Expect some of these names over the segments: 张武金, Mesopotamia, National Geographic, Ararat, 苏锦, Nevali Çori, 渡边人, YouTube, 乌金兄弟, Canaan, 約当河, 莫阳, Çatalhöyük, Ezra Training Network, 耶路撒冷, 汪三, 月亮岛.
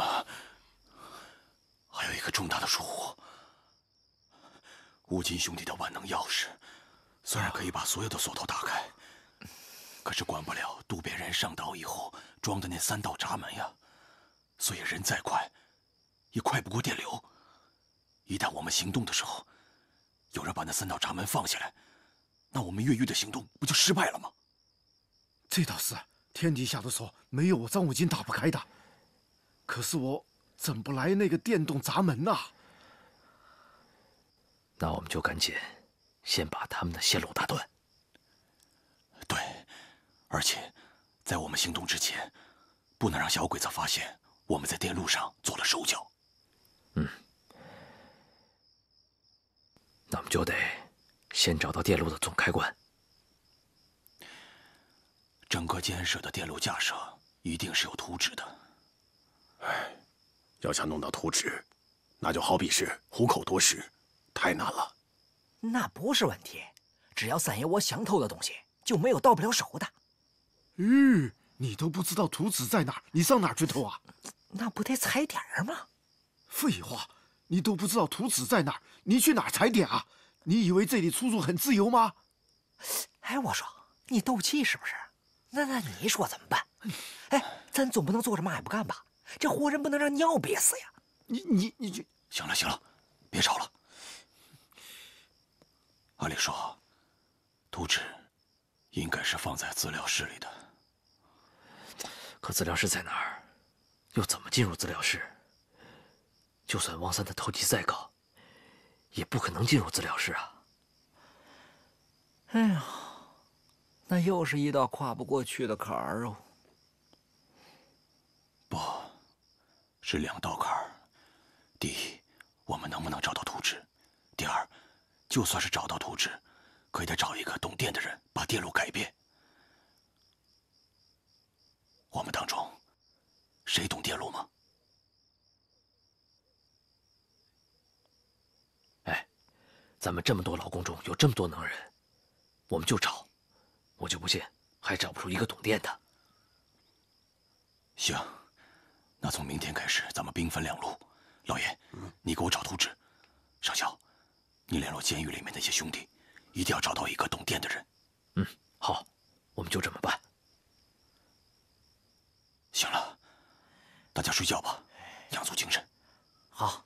啊，还有一个重大的疏忽。乌金兄弟的万能钥匙，虽然可以把所有的锁头打开，可是管不了渡边人上岛以后装的那3道闸门呀。所以人再快，也快不过电流。一旦我们行动的时候，有人把那3道闸门放下来，那我们越狱的行动不就失败了吗？这倒是，天底下的锁没有我张武金打不开的。 可是我整不来那个电动闸门呐、啊。那我们就赶紧先把他们的线路打断。对，而且在我们行动之前，不能让小鬼子发现我们在电路上做了手脚。嗯，那我们就得先找到电路的总开关。整个建设的电路架设一定是有图纸的。 哎，要想弄到图纸，那就好比是虎口夺食，太难了。那不是问题，只要散爷我想偷的东西，就没有到不了手的。嗯，你都不知道图纸在哪儿，你上哪儿去偷啊？那不得踩点儿吗？废话，你都不知道图纸在哪儿，你去哪儿踩点啊？你以为这里出入很自由吗？哎，我说你斗气是不是？那你说怎么办？哎，咱总不能坐着嘛也不干吧？ 这活人不能让尿憋死呀！你这行了行了，别吵了。按理说，图纸应该是放在资料室里的，可资料室在哪儿？又怎么进入资料室？就算汪三的偷技再高，也不可能进入资料室啊！哎呀，那又是一道跨不过去的坎儿哦。不。 是2道坎儿。第一，我们能不能找到图纸；第二，就算是找到图纸，可也得找一个懂电的人把电路改变。我们当中，谁懂电路吗？哎，咱们这么多劳工中有这么多能人，我们就找，我就不信还找不出一个懂电的。行。 那从明天开始，咱们兵分2路。老爷，你给我找图纸；上校，你联络监狱里面那些兄弟，一定要找到一个懂电的人。嗯，好，我们就这么办。行了，大家睡觉吧，养足精神。好。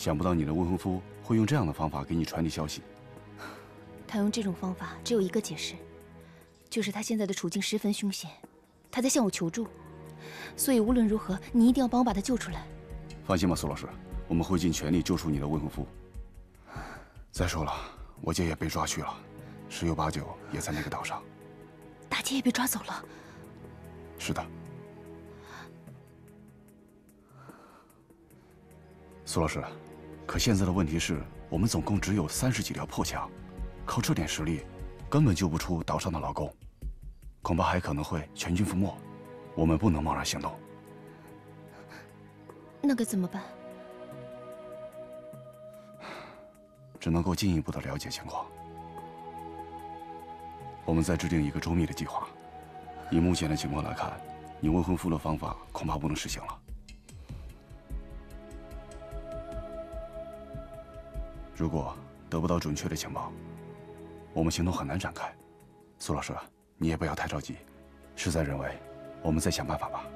想不到你的未婚夫会用这样的方法给你传递消息。他用这种方法只有一个解释，就是他现在的处境十分凶险，他在向我求助，所以无论如何你一定要帮我把他救出来。放心吧，苏老师，我们会尽全力救出你的未婚夫。再说了，我姐也被抓去了，十有八九也在那个岛上。大姐也被抓走了。是的。 苏老师，可现在的问题是我们总共只有30几条破墙，靠这点实力，根本救不出岛上的劳工，恐怕还可能会全军覆没。我们不能贸然行动。那该怎么办？只能够进一步的了解情况。我们再制定一个周密的计划。以目前的情况来看，你未婚夫的方法恐怕不能实行了。 如果得不到准确的情报，我们行动很难展开。苏老师，你也不要太着急，事在人为，我们再想办法吧。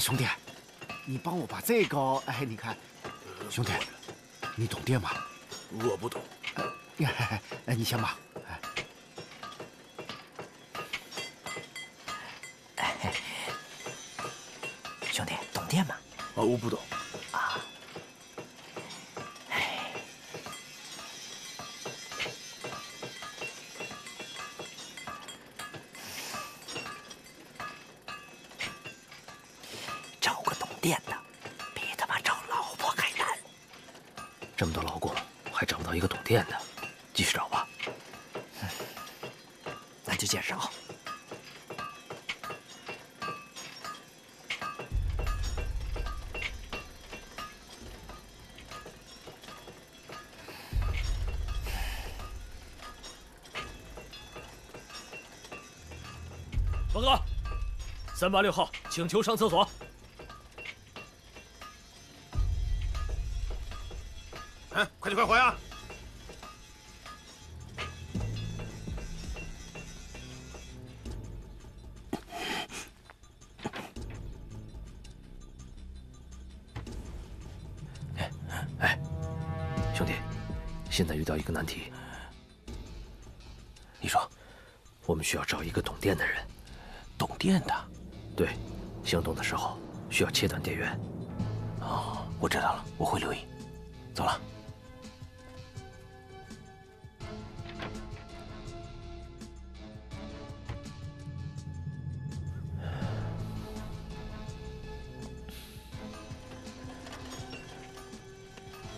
兄弟，你帮我把这个，哎，你看，兄弟，你懂电吗？我不懂。哎，你先吧。哎，兄弟，懂电吗？啊，我不懂。啊。哎。找个懂电的，比他妈找老婆还难。这么多劳工，还找不到一个懂电的。 继续找吧，那就接着找。报告，386号，请求上厕所。 哎，快点快回啊！ 现在遇到一个难题，你说，我们需要找一个懂电的人，懂电的，对，行动的时候需要切断电源。哦，我知道了，我会留意。走了。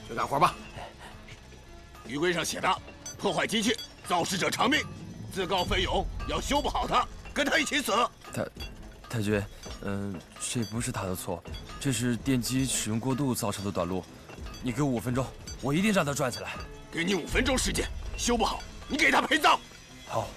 就干活吧。 余规上写的，破坏机器，肇事者偿命，自告奋勇，要修不好它，跟他一起死。太君，这不是他的错，这是电机使用过度造成的短路。你给我5分钟，我一定让他转起来。给你5分钟时间，修不好，你给他陪葬。好。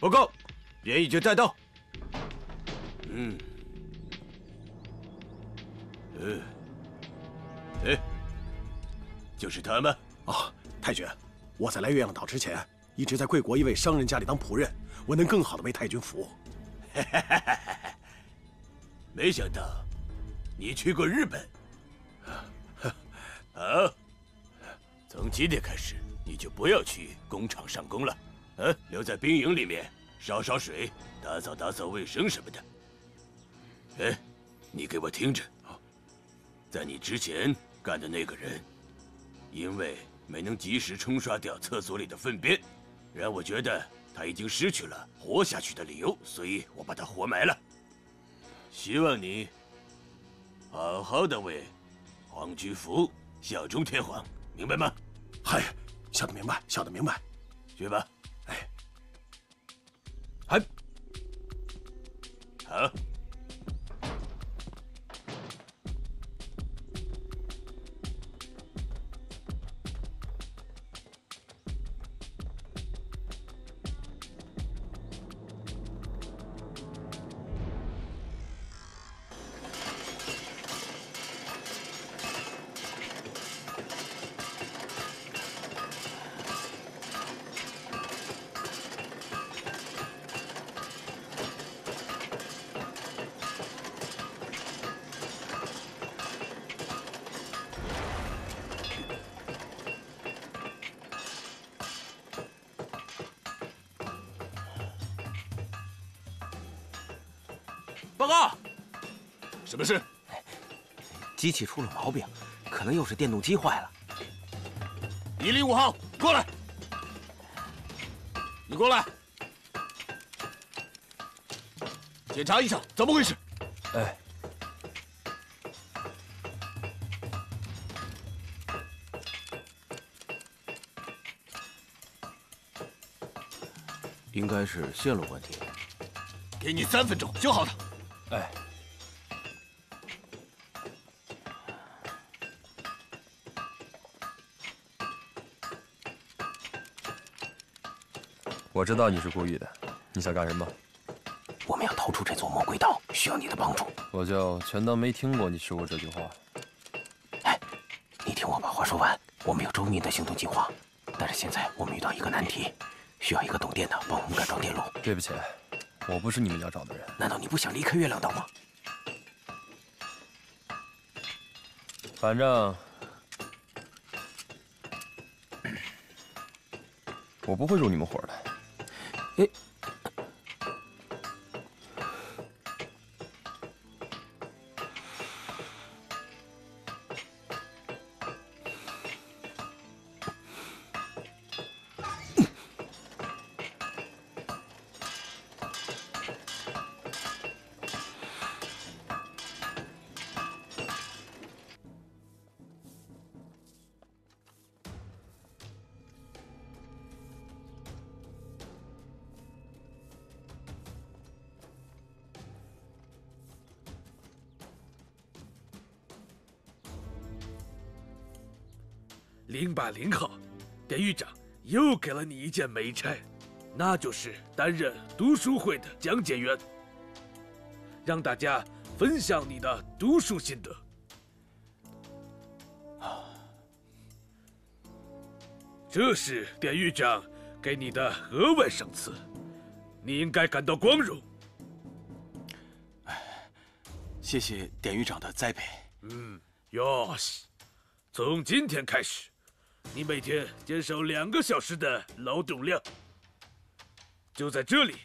报告，人已经带到。就是他们。哦，太君，我在来月亮岛之前，一直在贵国一位商人家里当仆人，我能更好的为太君服务。没想到，你去过日本。啊，从今天开始，你就不要去工厂上工了。 留在兵营里面烧水，打扫卫生什么的。哎，你给我听着，在你之前干的那个人，因为没能及时冲刷掉厕所里的粪便，让我觉得他已经失去了活下去的理由，所以我把他活埋了。希望你好好的为皇军服务，效忠天皇，明白吗？嗨，小的明白，小的明白，去吧。 还好，什么事？机器出了毛病，可能又是电动机坏了。105号，过来。你过来，检查一下怎么回事。哎，应该是线路问题。给你3分钟修好它。哎。 我知道你是故意的，你想干什么？我们要逃出这座魔鬼岛，需要你的帮助。我就全当没听过你说过这句话。哎，你听我把话说完。我们有周密的行动计划，但是现在我们遇到一个难题，需要一个懂电的帮我们改装电路。对不起，我不是你们要找的人。难道你不想离开月亮岛吗？反正。 我不会入你们伙的。哎，080号，典狱长又给了你一件美差，那就是担任读书会的讲解员，让大家分享你的读书心得。这是典狱长给你的额外赏赐，你应该感到光荣。谢谢典狱长的栽培。嗯，哟西，从今天开始。 你每天减少2个小时的劳动量，就在这里，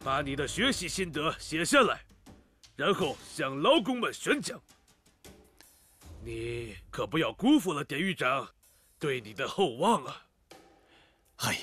把你的学习心得写下来，然后向劳工们宣讲。你可不要辜负了典狱长对你的厚望啊！嗨。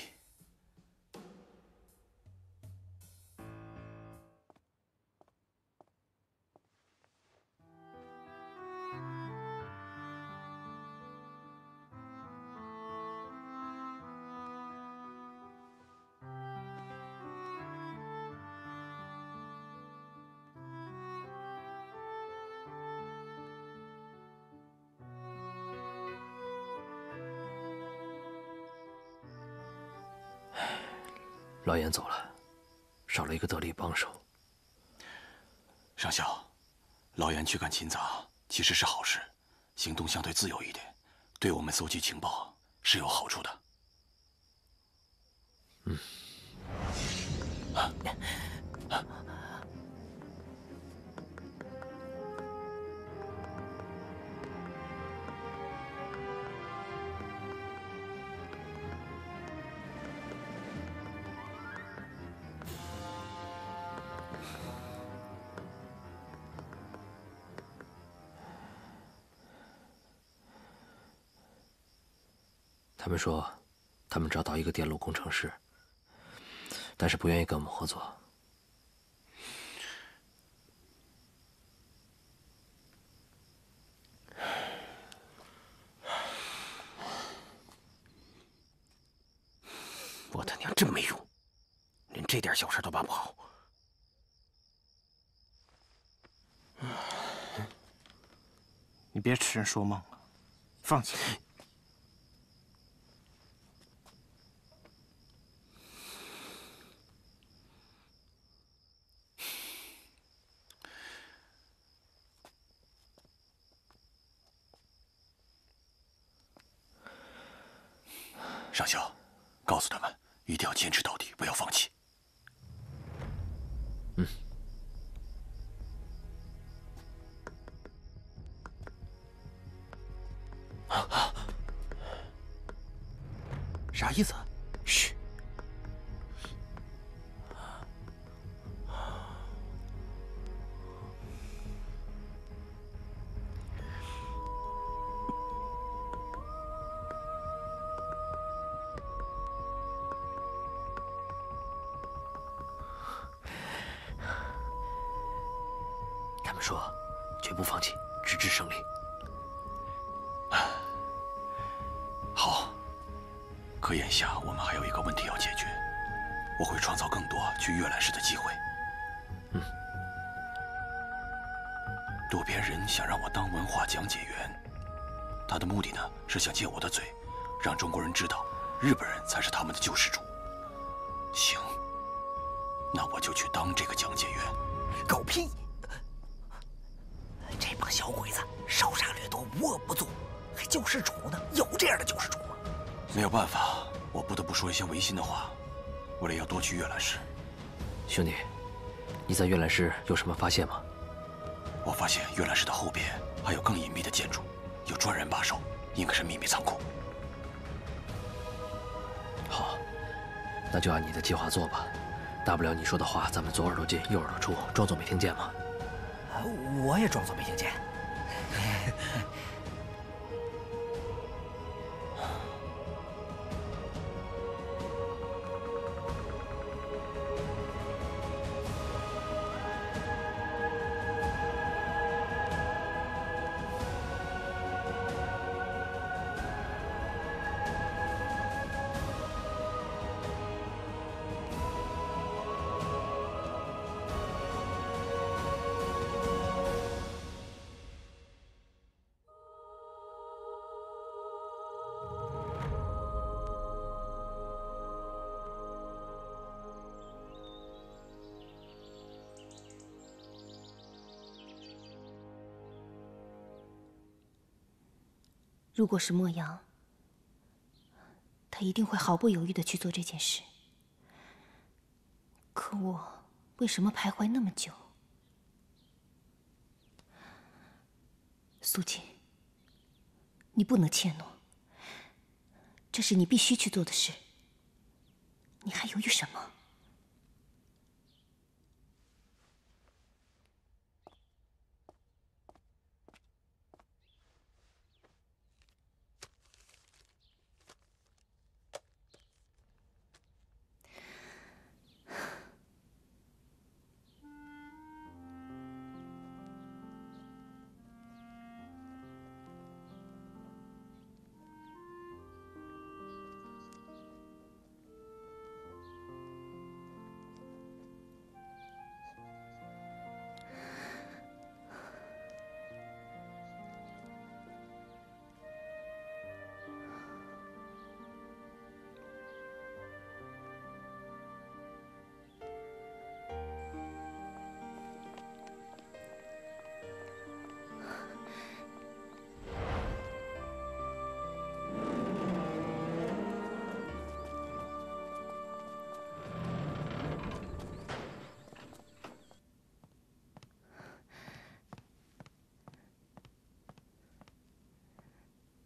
老严走了，少了一个得力帮手。上校，老严去干勤杂其实是好事，行动相对自由一点，对我们搜集情报是有好处的。嗯。他们说，他们找到一个电路工程师，但是不愿意跟我们合作。我他娘真没用，连这点小事都办不好。你别痴人说梦了，放弃。 上校，告诉他们一定要坚持到底，不要放弃。嗯。啥意思？嘘。们说，绝不放弃，直至胜利。好，可眼下我们还有一个问题要解决，我会创造更多去阅览室的机会。嗯，渡边人想让我当文化讲解员，他的目的呢是想借我的嘴，让中国人知道日本人才是他们的救世主。行，那我就去当这个讲解员。狗屁！ 这帮小鬼子烧杀掠夺，无恶不作，还救世主呢？有这样的救世主吗？没有办法，我不得不说一些违心的话，为了要多去阅览室。兄弟，你在阅览室有什么发现吗？我发现阅览室的后边还有更隐秘的建筑，有专人把守，应该是秘密仓库。好，那就按你的计划做吧。大不了你说的话，咱们左耳朵进右耳朵出，装作没听见嘛。 我也装作没听见。如果是莫阳，他一定会毫不犹豫地去做这件事。可我为什么徘徊那么久？苏锦，你不能怯懦，这是你必须去做的事。你还犹豫什么？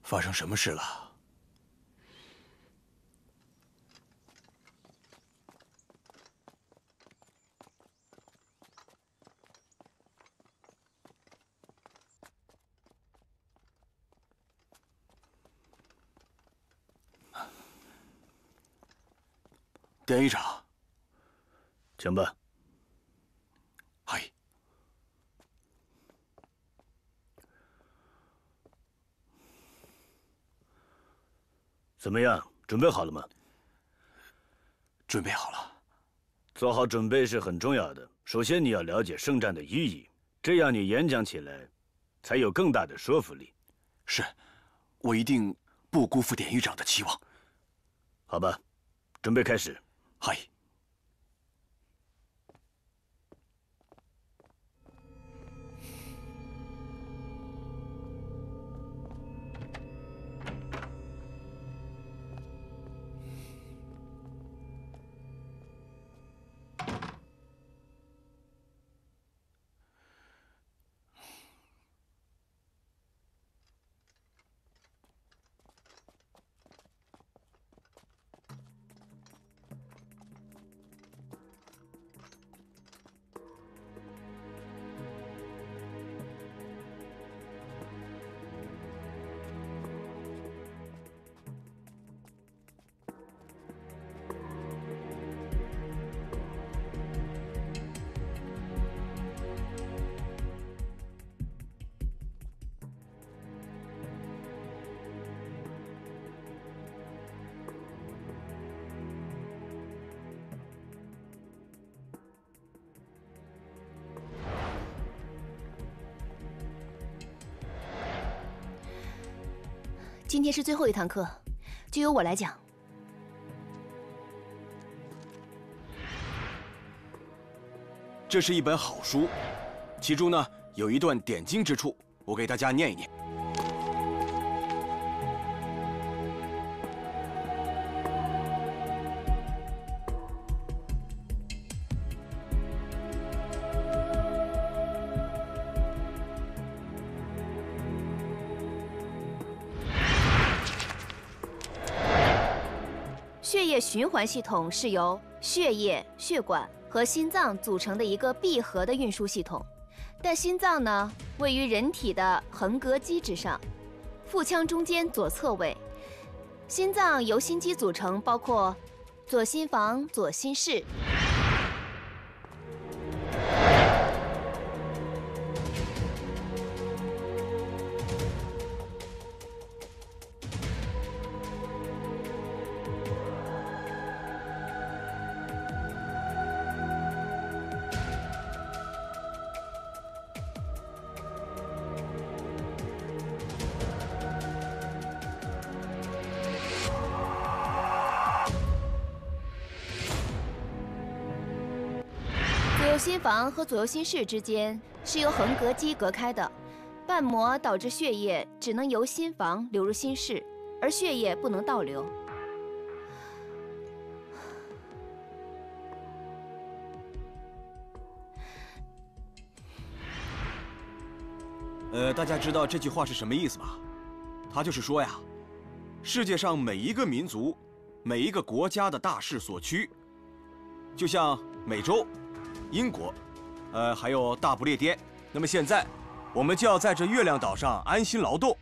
发生什么事了？典医长，请吧。 怎么样，准备好了吗？准备好了。做好准备是很重要的。首先，你要了解圣战的意义，这样你演讲起来才有更大的说服力。是，我一定不辜负典狱长的期望。好吧，准备开始。嗨。今天是最后一堂课，就由我来讲。这是一本好书，其中呢有一段点睛之处，我给大家念一念。 血液循环系统是由血液、血管和心脏组成的一个闭合的运输系统，但心脏呢位于人体的横膈肌之上，腹腔中间左侧位。心脏由心肌组成，包括左心房、左心室。左心房和左右心室之间是由横膈肌隔开的，瓣膜导致血液只能由心房流入心室，而血液不能倒流。大家知道这句话是什么意思吧？它就是说呀，世界上每一个民族、每一个国家的大势所趋，就像美洲。 英国，还有大不列颠。那么现在，我们就要在这月亮岛上安心劳动，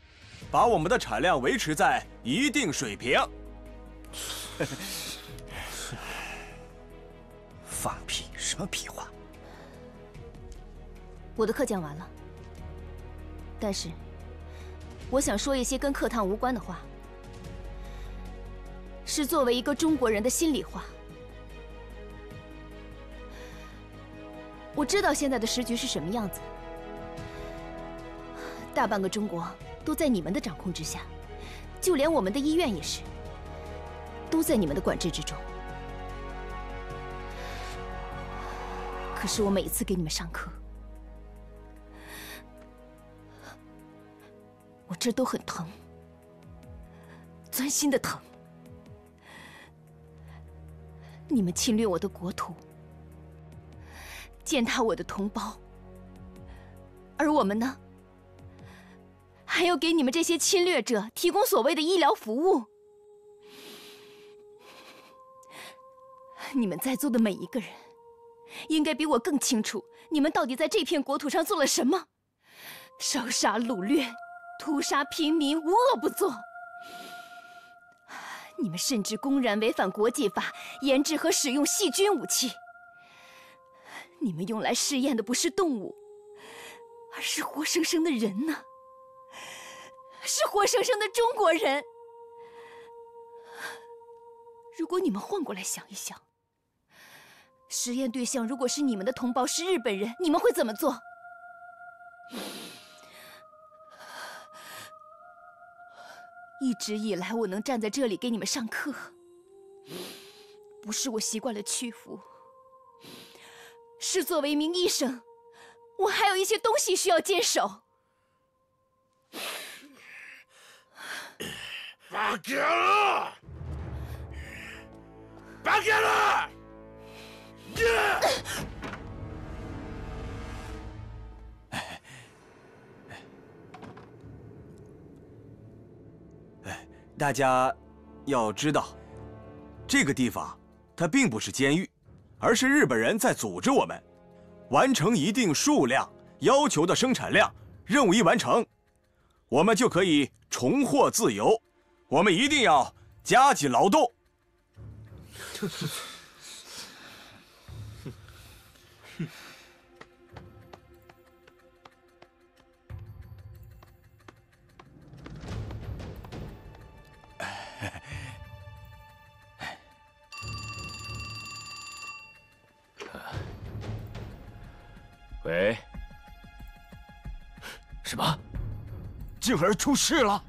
把我们的产量维持在一定水平。放屁！什么屁话！我的课讲完了，但是我想说一些跟课堂无关的话，是作为一个中国人的心里话。 我知道现在的时局是什么样子，大半个中国都在你们的掌控之下，就连我们的医院也是，都在你们的管制之中。可是我每一次给你们上课，我这都很疼，钻心的疼。你们侵略我的国土。 践踏我的同胞，而我们呢，还要给你们这些侵略者提供所谓的医疗服务。你们在座的每一个人，应该比我更清楚，你们到底在这片国土上做了什么：烧杀掳掠、屠杀平民，无恶不作。你们甚至公然违反国际法，研制和使用细菌武器。 你们用来试验的不是动物，而是活生生的人呢，是活生生的中国人。如果你们换过来想一想，实验对象如果是你们的同胞，是日本人，你们会怎么做？一直以来，我能站在这里给你们上课，不是我习惯了屈服。 是作为一名医生，我还有一些东西需要坚守。巴格勒，巴格勒，大家要知道，这个地方它并不是监狱。 而是日本人在组织我们，完成一定数量要求的生产量，任务一完成，我们就可以重获自由。我们一定要加紧劳动。喂，什么？静儿出事了！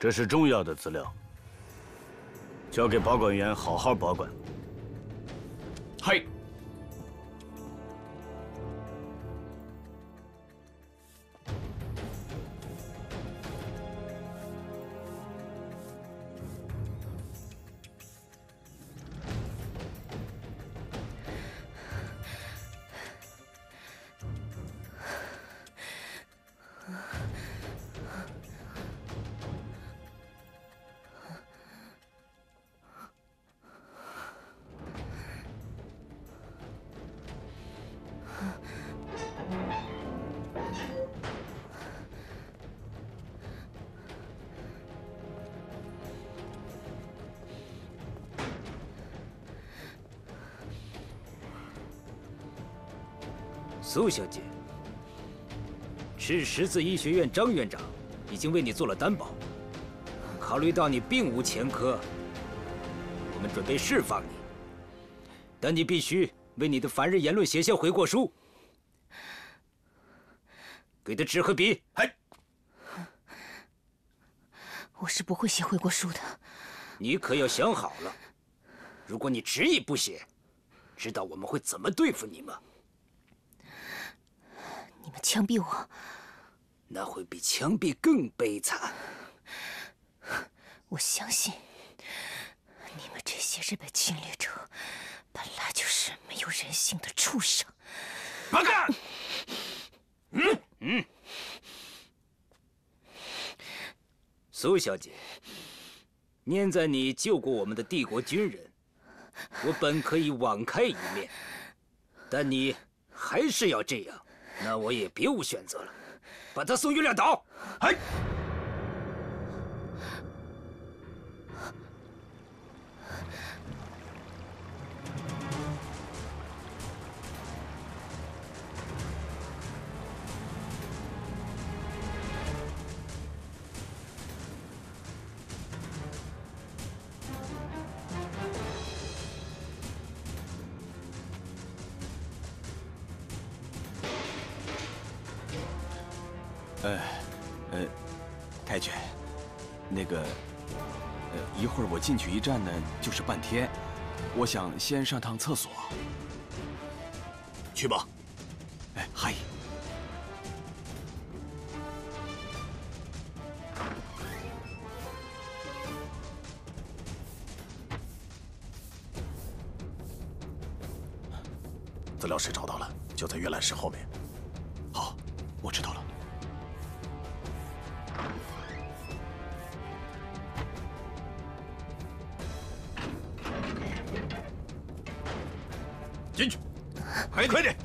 这是重要的资料，交给保管员好好保管。嗨。 苏小姐，是十字医学院张院长已经为你做了担保。考虑到你并无前科，我们准备释放你，但你必须为你的反日言论写下悔过书。给他纸和笔。哎，我是不会写悔过书的。你可要想好了，如果你执意不写，知道我们会怎么对付你吗？ 你们枪毙我，那会比枪毙更悲惨。我相信，你们这些日本侵略者本来就是没有人性的畜生。报告。苏小姐，念在你救过我们的帝国军人，我本可以网开一面，但你还是要这样。 那我也别无选择了，把他送月亮岛。哎，太君，那个，一会儿我进去一站呢，就是半天，我想先上趟厕所。去吧。哎，嗨。 资料室找到了，就在阅览室后面。好，我知道了。 进去，快点！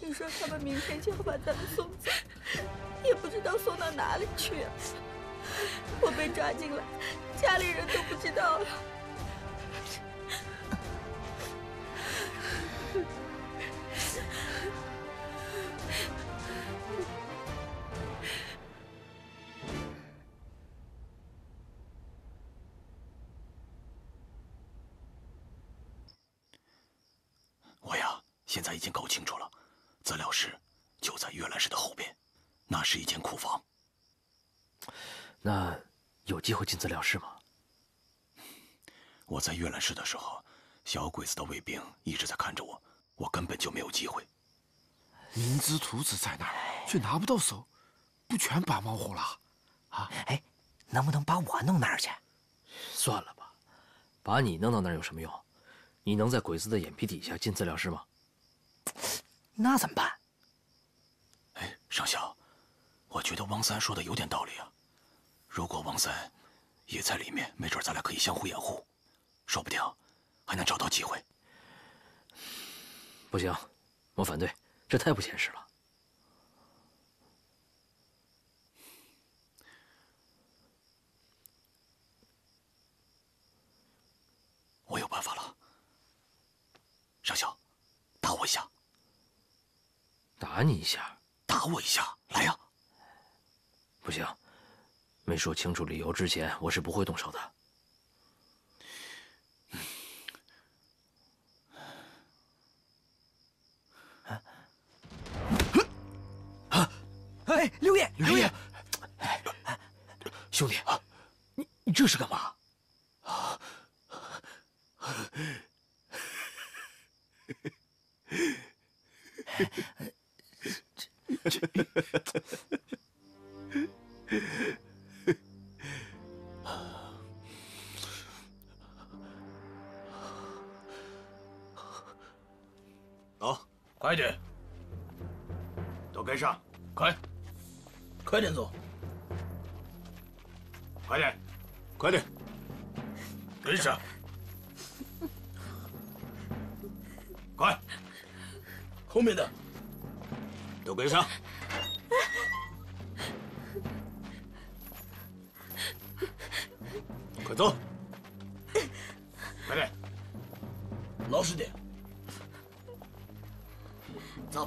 听说他们明天就要把咱们送走，也不知道送到哪里去。 我被抓进来，家里人都不知道了。我呀，现在已经搞清楚了，资料室就在阅览室的后边，那是一间库房。 那有机会进资料室吗？我在阅览室的时候，小鬼子的卫兵一直在看着我，我根本就没有机会。民资图纸在那儿，却拿不到手，不全把猫糊了？啊，哎，能不能把我弄那儿去？算了吧，把你弄到那儿有什么用？你能在鬼子的眼皮底下进资料室吗？那怎么办？哎，上校，我觉得汪三说的有点道理啊。 如果王三也在里面，没准咱俩可以相互掩护，说不定还能找到机会。不行，我反对，这太不现实了。我有办法了，上校，打我一下。打你一下。打我一下，来呀！不行，没说清楚理由之前，我是不会动手的。啊！哎，刘烨，刘烨，兄弟，你这是干嘛？ 走，快点，都跟上，快点走，快点，跟上。 快，后面的都跟上！快走，快点，老实点，走。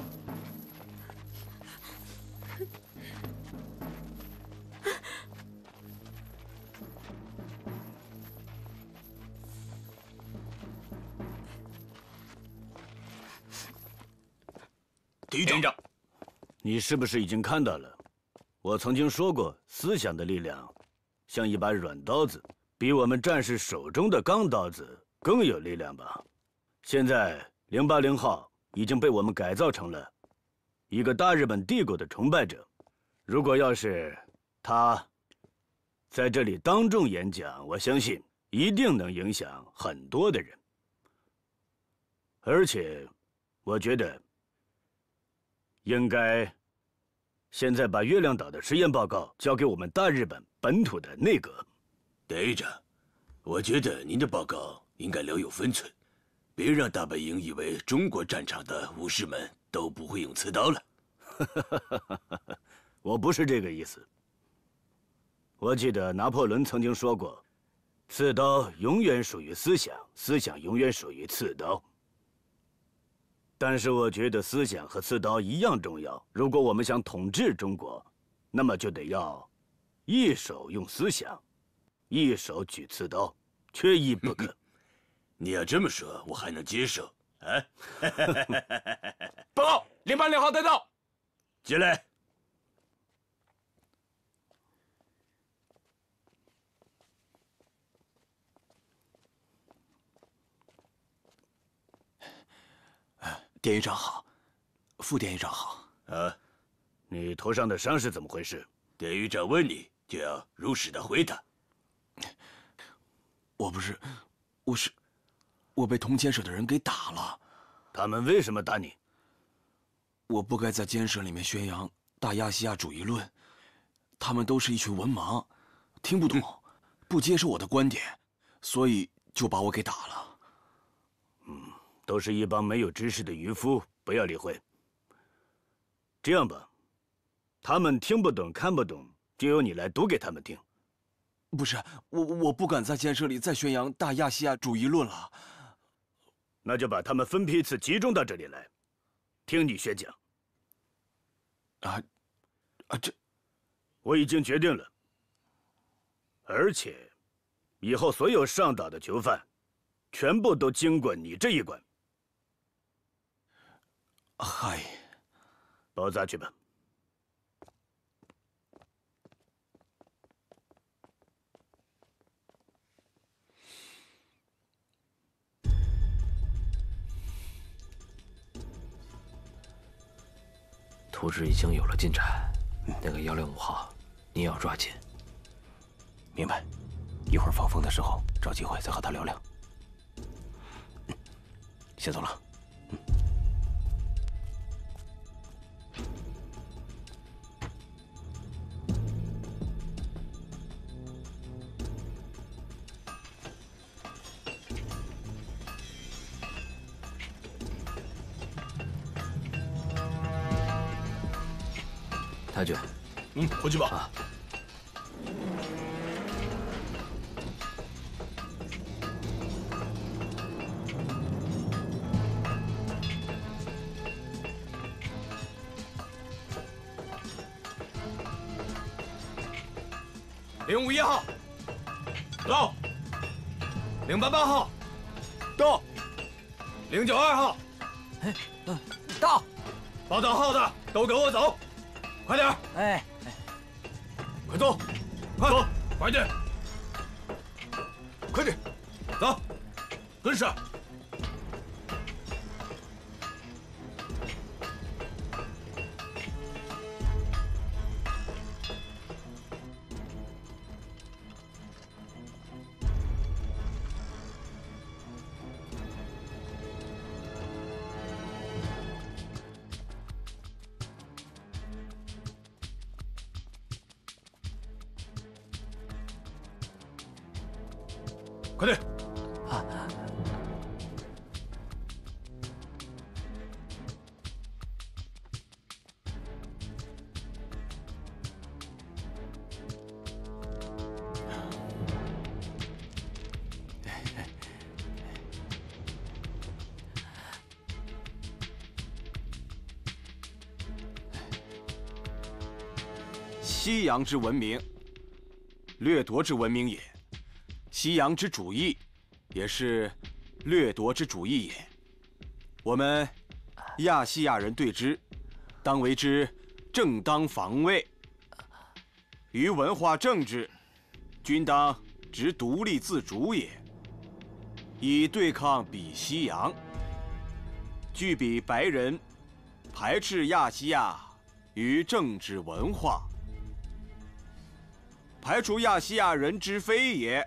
连长，你是不是已经看到了？我曾经说过，思想的力量像一把软刀子，比我们战士手中的钢刀子更有力量吧？现在080号已经被我们改造成了一个大日本帝国的崇拜者。如果要是他在这里当众演讲，我相信一定能影响很多的人。而且，我觉得。 应该，现在把月亮岛的实验报告交给我们大日本本土的内阁。队长，我觉得您的报告应该留有分寸，别让大本营以为中国战场的武士们都不会用刺刀了。我不是这个意思。我记得拿破仑曾经说过，刺刀永远属于思想，思想永远属于刺刀。 但是我觉得思想和刺刀一样重要。如果我们想统治中国，那么就得要一手用思想，一手举刺刀，缺一不可。你要这么说，我还能接受啊！报告，080号带到，进来。典狱长好，副典狱长好。啊，你头上的伤是怎么回事？典狱长问你，就要如实的回答。我被同监舍的人给打了。他们为什么打你？我不该在监舍里面宣扬大亚细亚主义论，他们都是一群文盲，听不懂，不接受我的观点，所以就把我给打了。嗯。 都是一帮没有知识的渔夫，不要理会。这样吧，他们听不懂、看不懂，就由你来读给他们听。不是，我不敢在监舍里再宣扬大亚细亚主义论了。那就把他们分批次集中到这里来，听你宣讲。这我已经决定了，而且以后所有上岛的囚犯，全部都经过你这一关。 嗨，包扎去吧。图纸已经有了进展，那个105号，你也要抓紧。明白，一会儿放风的时候找机会再和他聊聊。先走了。 太君，回去吧。啊、051号到，088号到，092号到，报到号的都给我走，快点！哎，快走，快走，快点，快点，走，跟上。 快点！啊！西洋之文明，掠夺之文明也。 西洋之主义，也是掠夺之主义也。我们亚细亚人对之，当为之正当防卫；于文化政治，均当执独立自主也，以对抗彼西洋。据彼白人排斥亚细亚于政治文化，排除亚细亚人之非也。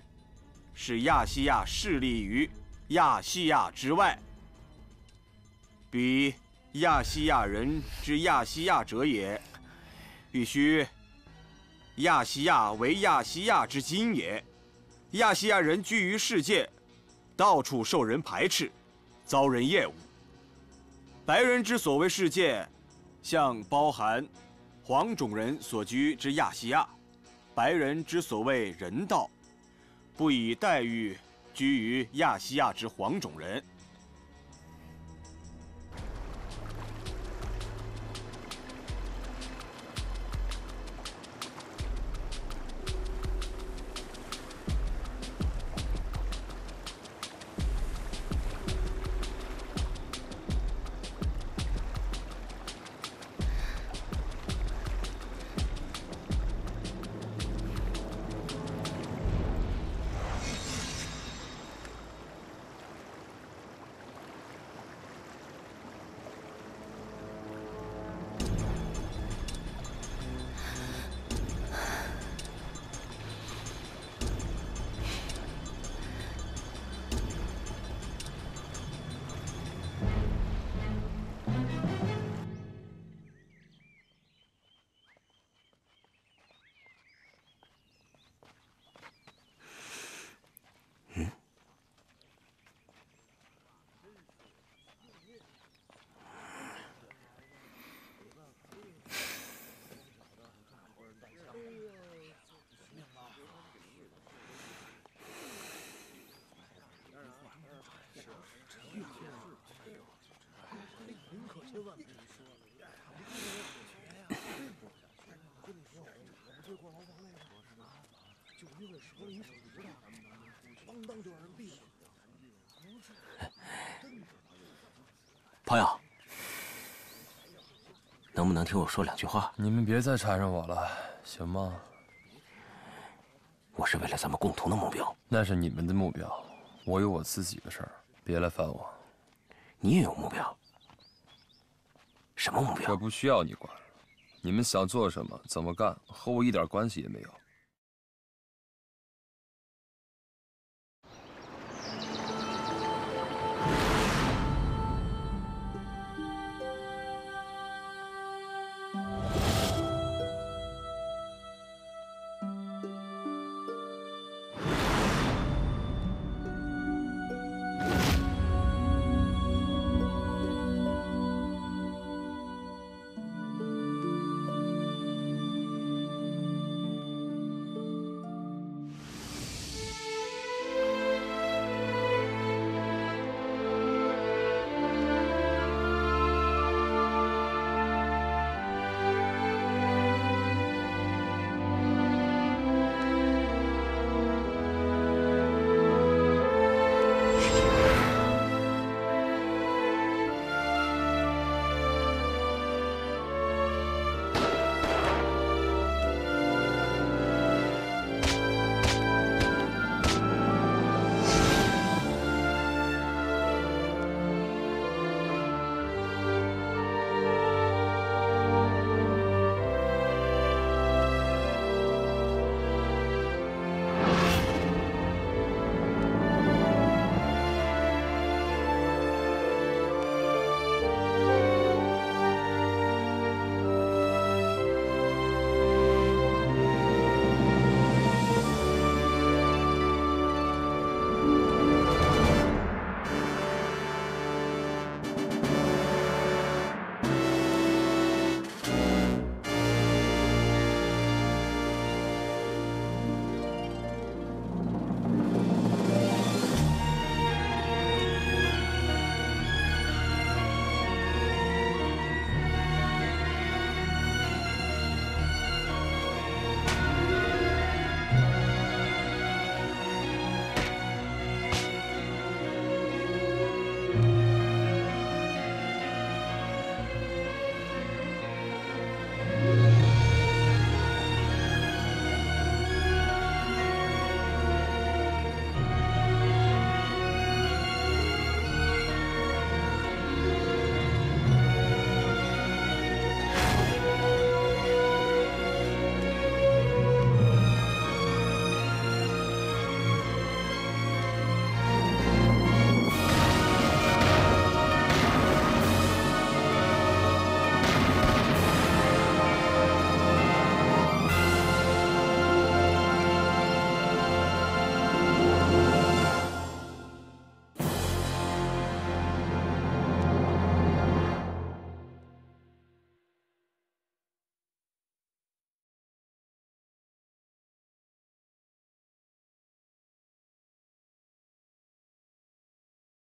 使亚细亚势力于亚细亚之外，彼亚细亚人之亚细亚者也，必须亚细亚为亚细亚之今也。亚细亚人居于世界，到处受人排斥，遭人厌恶。白人之所谓世界，像包含黄种人所居之亚细亚，白人之所谓人道。 不以待遇居于亚细亚之黄种人。朋友，能不能听我说两句话？你们别再缠上我了，行吗？我是为了咱们共同的目标。那是你们的目标，我有我自己的事儿，别来烦我。你也有目标？什么目标？我不需要你管，你们想做什么、怎么干，和我一点关系也没有。